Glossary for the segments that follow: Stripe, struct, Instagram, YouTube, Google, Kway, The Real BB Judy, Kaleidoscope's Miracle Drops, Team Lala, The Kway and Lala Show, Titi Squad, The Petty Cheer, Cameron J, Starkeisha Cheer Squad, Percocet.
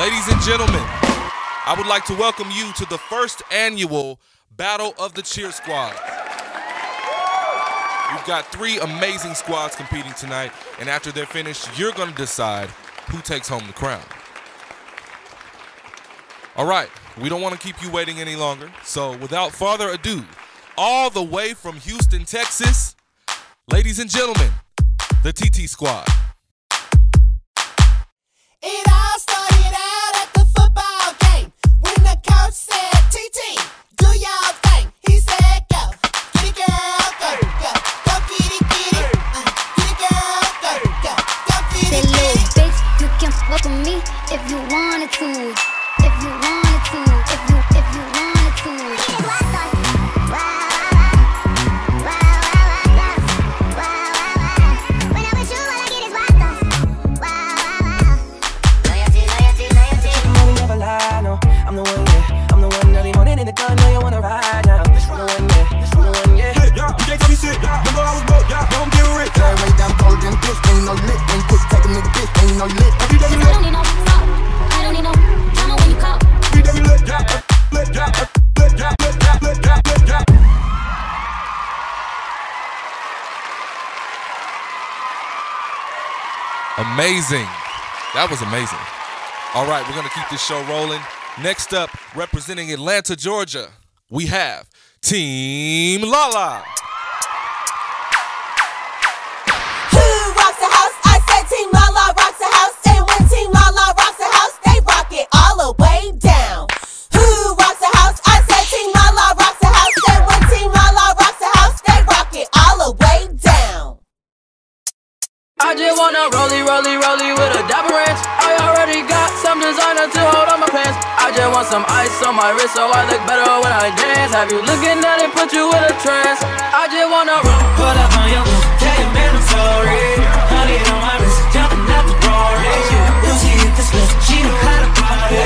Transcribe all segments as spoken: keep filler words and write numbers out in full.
Ladies and gentlemen, I would like to welcome you to the first annual Battle of the Cheer Squad. We've got three amazing squads competing tonight, and after they're finished, you're gonna decide who takes home the crown. All right, we don't wanna keep you waiting any longer, so without further ado, all the way from Houston, Texas, ladies and gentlemen, the T T Squad. It all started out at the football game when the coach said, T T, do y'all thing. He said, go, get it, girl, go, go, go, get it, get it, uh, get it, girl, go, go, go, get it, get it. Bitch, you can fuck with me if you wanted to, if you wanted to, if you, if you wanted to. Wow. Amazing. That was amazing. All right, we're going to keep this show rolling. Next up, representing Atlanta, Georgia, we have Team Lala. Who rocks the house? I said Team Lala rocks the house. And when Team Lala rocks the house, they rock it all the way down. Who rocks the house? I said Team Lala rocks the house. And when Team Lala rocks the house, they rock it all the way down. I just wanna rollie, rollie, rollie with a dapper ranch. I already got some designer to hold on my pants. I just want some ice on my wrist so I look better when I dance. Have you looking at it, put you in a trance. I just wanna run, put up on your boots. Tell your man I'm sorry. Honey on my wrist, jumping out the party. When she hit the split, she know how to party.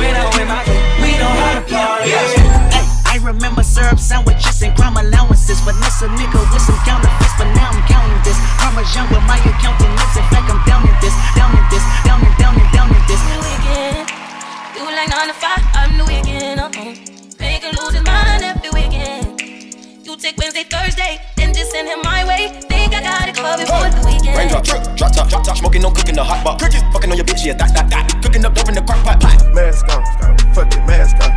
We know in my head, we know how to party. Ay, I remember syrup sandwiches and crime allowances. Vanessa nickel with some counterfeits, but now I'm counting this. Parmesan with my accountant lips, in fact I'm down in this, down in this, down in, down in, down in this. Do like nine to five, I'm the weekend, uh-uh. Make him lose his mind every weekend. You take Wednesday, Thursday, then just send him my way. Think I got it covered for the weekend. Raindrop, drip, drop top, drop top. Smoking, no cooking, the hot pot. Crickets, fucking on your bitch, yeah, that, that, that. Cooking up dope in the crock pot. Mask on, fuck it, mask on.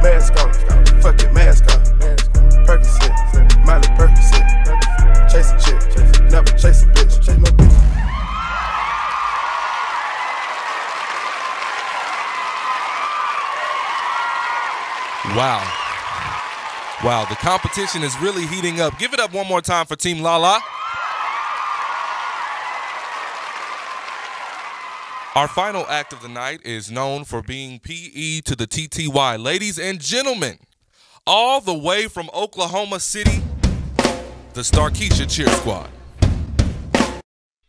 Mask on, fuck it, mask on. Percocet, Miley Percocet. Chase a chick, never chase a bitch, chase no bitch. Wow. Wow, the competition is really heating up. Give it up one more time for Team Lala. Our final act of the night is known for being P E to the T T Y. Ladies and gentlemen, all the way from Oklahoma City, the Starkeisha Cheer Squad.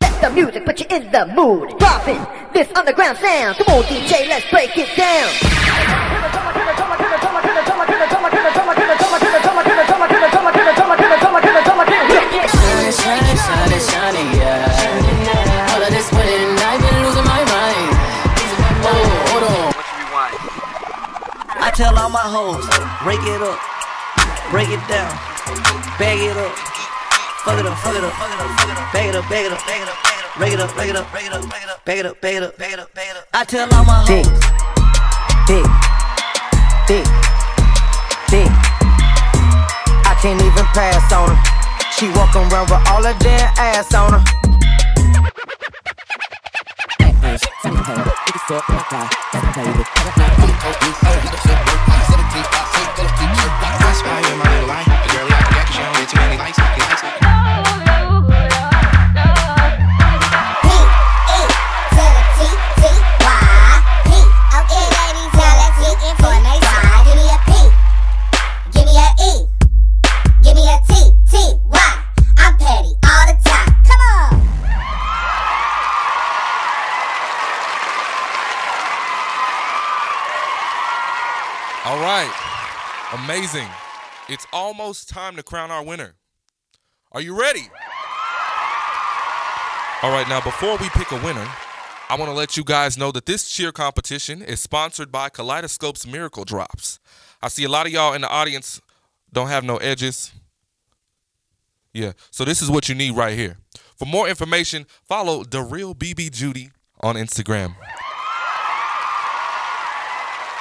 Let the music put you in the mood. Dropping this underground sound. Come on, D J, let's break it down. Shining, shining, shining, yeah. All of this winning, I've been losing my mind. Oh, hold on. I tell all my hoes, break it up, break it down, bag it up, fuck it up, fuck it up, fuck it up, fuck it up, bag it up, bag it up, bag it up, bag it up, bag it up, bag it up, bag it up, bag it up, bag it up, bag it up. I tell all my hoes, big, big, big, big. I can't even pass on her. She walkin' around with all her damn ass on her. Amazing. It's almost time to crown our winner. Are you ready? All right, now before we pick a winner, I want to let you guys know that this cheer competition is sponsored by Kaleidoscope's Miracle Drops. I see a lot of y'all in the audience don't have no edges. Yeah, so this is what you need right here. For more information, follow The Real B B Judy on Instagram.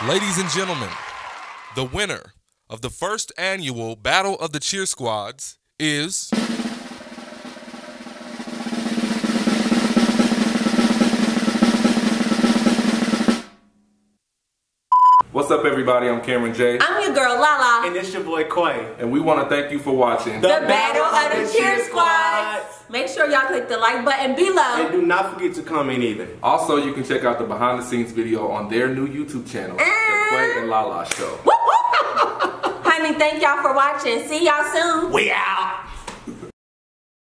Ladies and gentlemen, the winner of the first annual Battle of the Cheer Squads is... What's up, everybody? I'm Cameron J. I'm your girl, Lala. And it's your boy, Kway. And we want to thank you for watching The, the Battle of the, the Cheer Squad. Make sure y'all click the like button below. And do not forget to comment either. Also, you can check out the behind-the-scenes video on their new YouTube channel, mm. The Kway and Lala Show. Woo, woo. Honey, thank y'all for watching. See y'all soon. We out.